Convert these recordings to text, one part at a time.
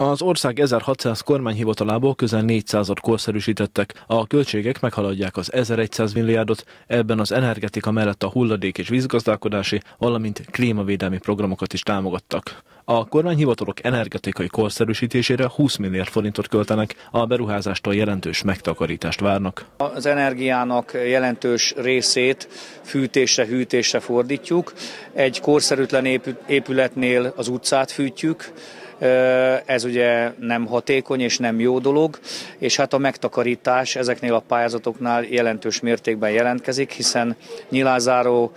Az ország 1600 kormányhivatalából közel 400-at korszerűsítettek, a költségek meghaladják az 1100 milliárdot, ebben az energetika mellett a hulladék és vízgazdálkodási, valamint klímavédelmi programokat is támogattak. A kormányhivatalok energetikai korszerűsítésére 20 milliárd forintot költenek, a beruházástól jelentős megtakarítást várnak. Az energiának jelentős részét fűtésre, hűtésre fordítjuk. Egy korszerűtlen épületnél az utcát fűtjük. Ez ugye nem hatékony és nem jó dolog, és hát a megtakarítás ezeknél a pályázatoknál jelentős mértékben jelentkezik, hiszen nyilázáró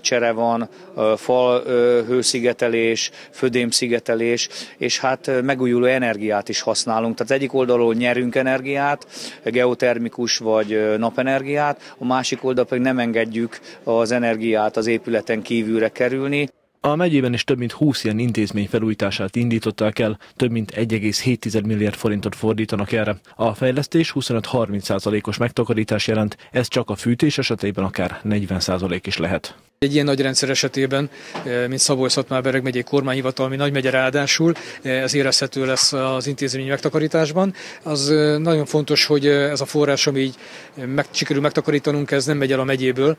csere van, falhőszigetelés, födémszigetelés, és hát megújuló energiát is használunk. Tehát egyik oldalról nyerünk energiát, geotermikus vagy napenergiát, a másik oldal pedig nem engedjük az energiát az épületen kívülre kerülni. A megyében is több mint 20 ilyen intézmény felújítását indították el, több mint 1,7 milliárd forintot fordítanak erre. A fejlesztés 25–30%-os megtakarítás jelent, ez csak a fűtés esetében akár 40% is lehet. Egy ilyen nagy rendszer esetében, mint Szabolcs-Szatmár-Bereg megyei kormányhivatal, ami nagymegye ráadásul, ez érezhető lesz az intézményi megtakarításban. Az nagyon fontos, hogy ez a forrás, ami így sikerül megtakarítanunk, ez nem megy el a megyéből,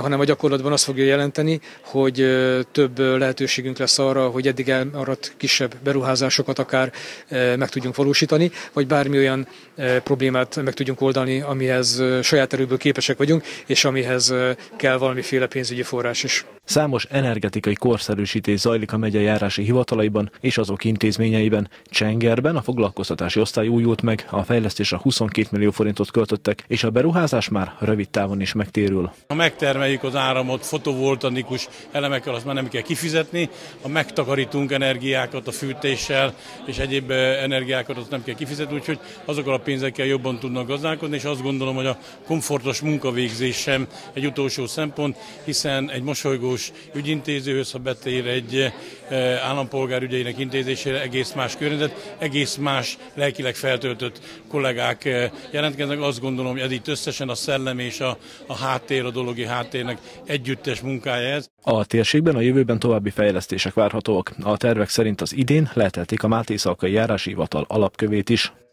hanem a gyakorlatban azt fogja jelenteni, hogy több lehetőségünk lesz arra, hogy eddig elmaradt kisebb beruházásokat akár meg tudjunk valósítani, vagy bármi olyan problémát meg tudjunk oldani, amihez saját erőből képesek vagyunk, és amihez kell valamiféle pénzügyi forrás is. Számos energetikai korszerűsítés zajlik a megye járási hivatalaiban és azok intézményeiben. Csengerben a foglalkoztatási osztály újult meg, a fejlesztésre 22 millió forintot költöttek, és a beruházás már rövid távon is megtérül. Ha megtermeljük az áramot fotovoltanikus elemekkel, azt már nem kell kifizetni, ha megtakarítunk energiákat a fűtéssel és egyéb energiákat, azt nem kell kifizetni, úgyhogy azokkal a pénzekkel jobban tudnak gazdálkodni, és azt gondolom, hogy a komfortos munkavégzés sem egy utolsó szempont, hiszen egy mosolygós ügyintézőhöz, ha betér egy állampolgár ügyeinek intézésére, egész más környezet, egész más lelkileg feltöltött kollégák jelentkeznek. Azt gondolom, hogy ez itt összesen a szellem és a háttér, a dologi háttérnek együttes munkája ez. A térségben a jövőben további fejlesztések várhatóak. A tervek szerint az idén letelték a Máté-szalkai járási hivatal alapkövét is.